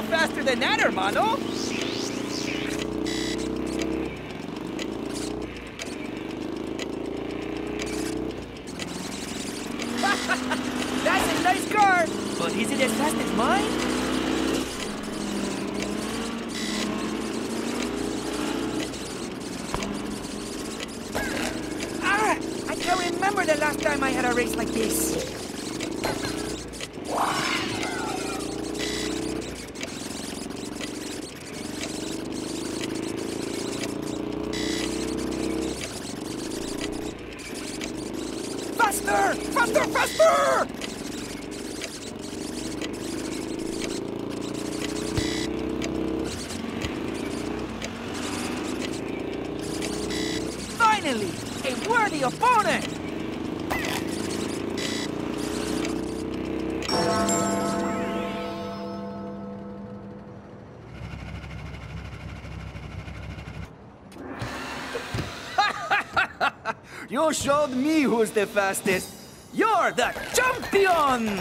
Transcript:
go faster than that, hermano. That's a nice car, but is it as fast as mine? The last time I had a race like this. Faster! Faster! Faster! Finally, a worthy opponent! You showed me who's the fastest. You're the champion!